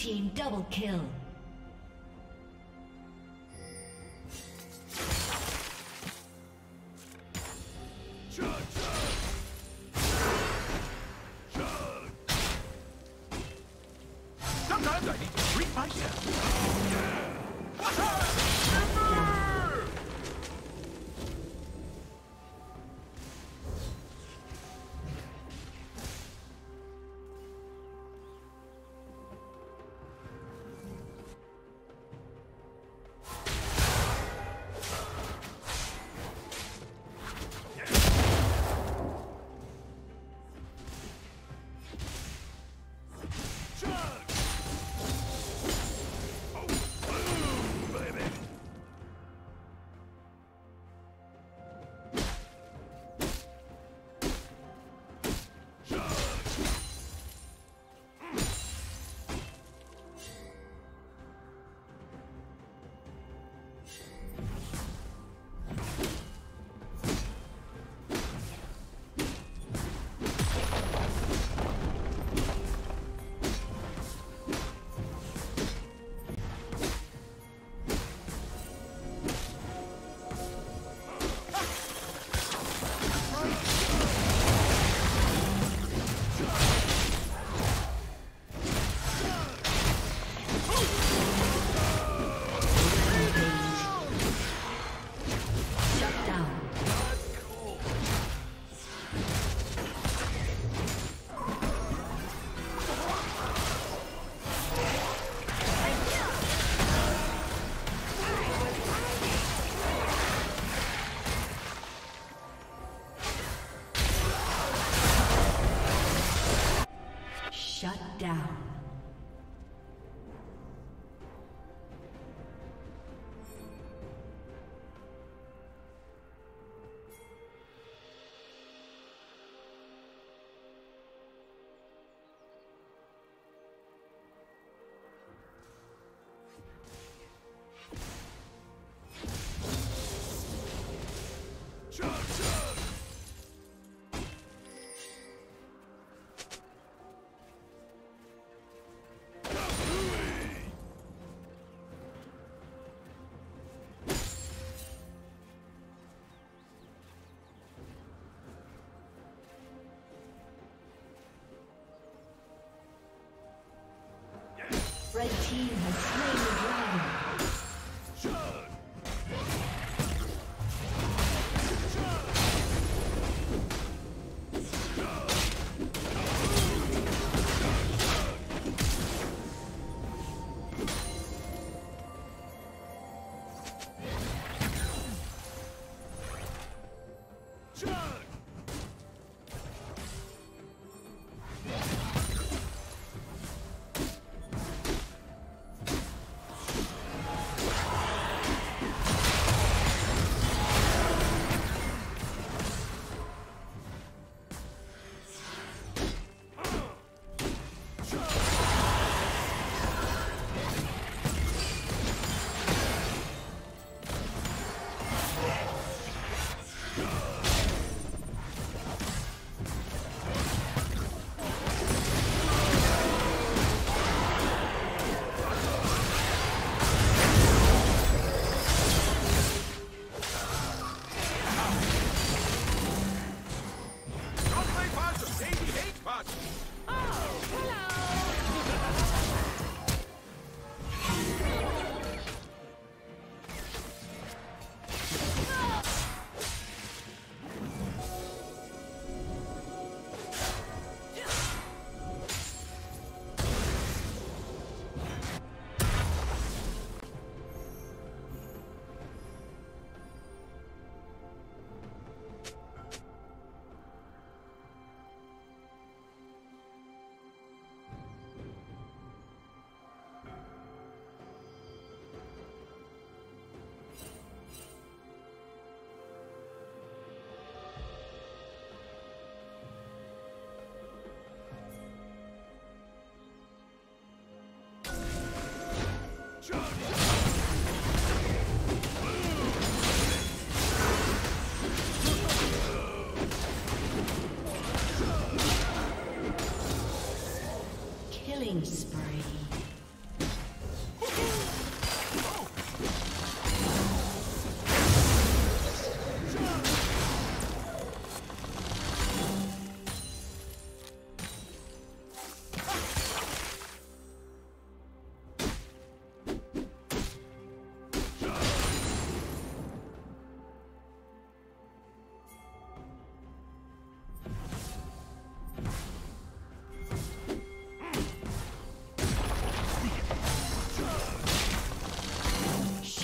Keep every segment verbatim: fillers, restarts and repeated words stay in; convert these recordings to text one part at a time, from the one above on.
team double kill. Sometimes I need to treat myself. Red team has slain the dragon.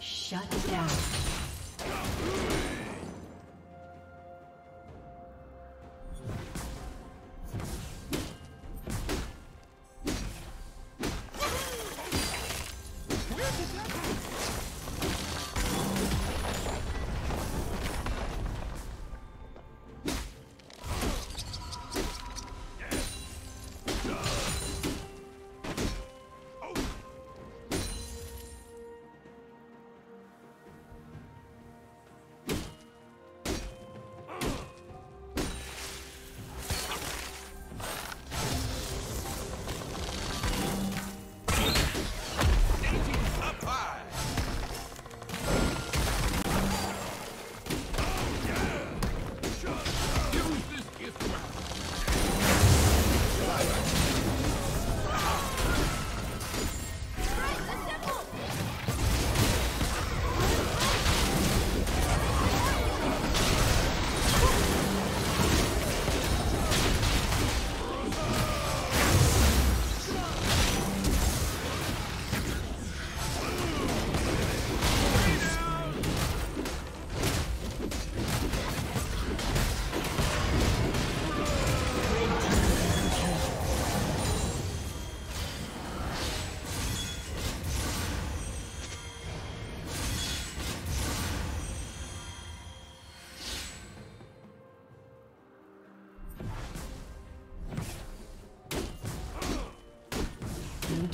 Shut down.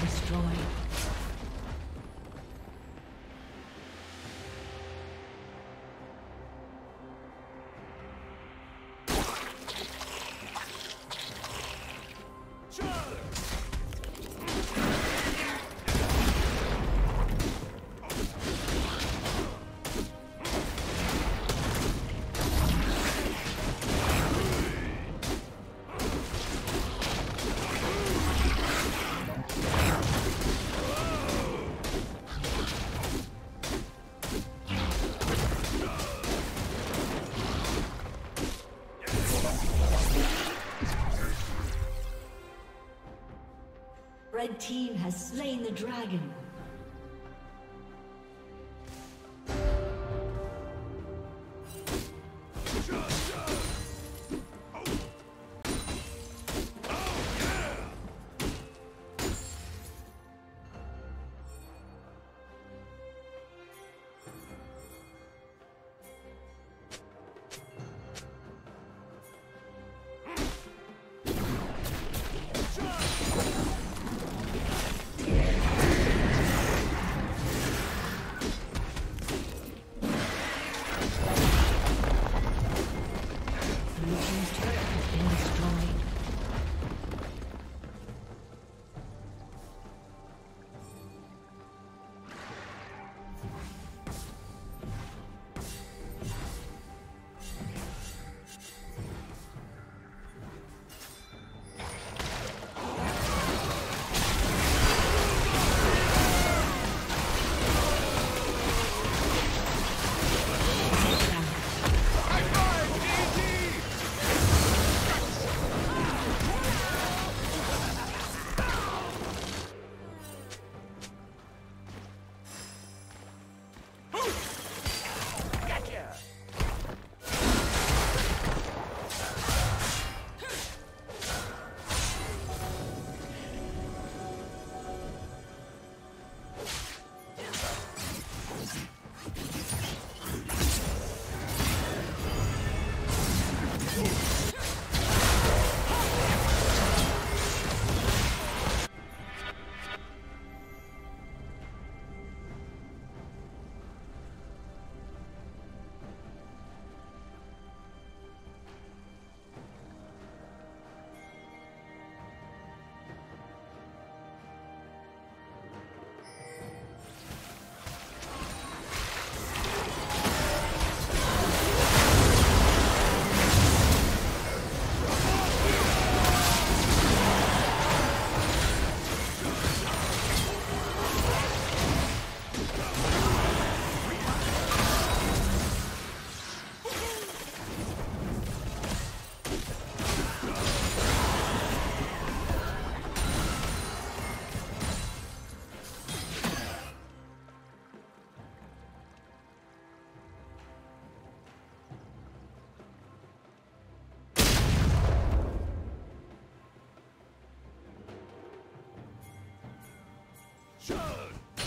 destroyed. Red team has slain the dragon. Team's turret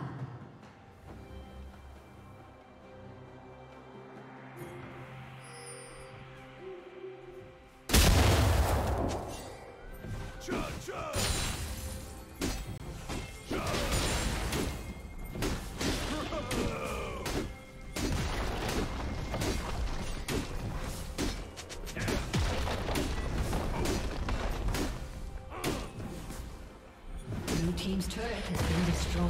Team's turret has been destroyed.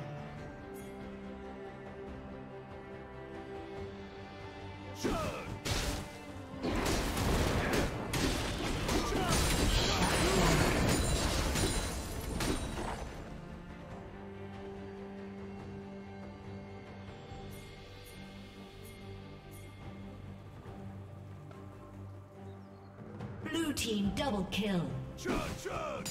Blue team double kill. Charge, charge.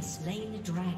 Slain the dragon.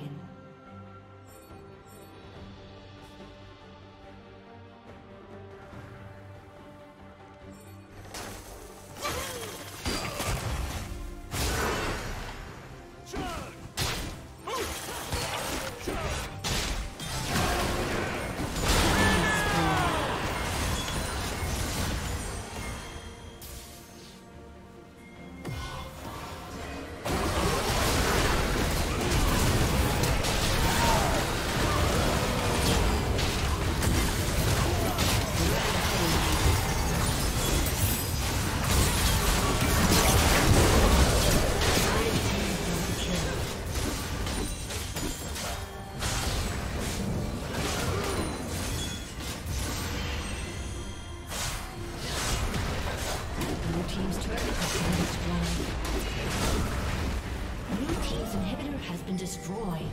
Inhibitor has been destroyed.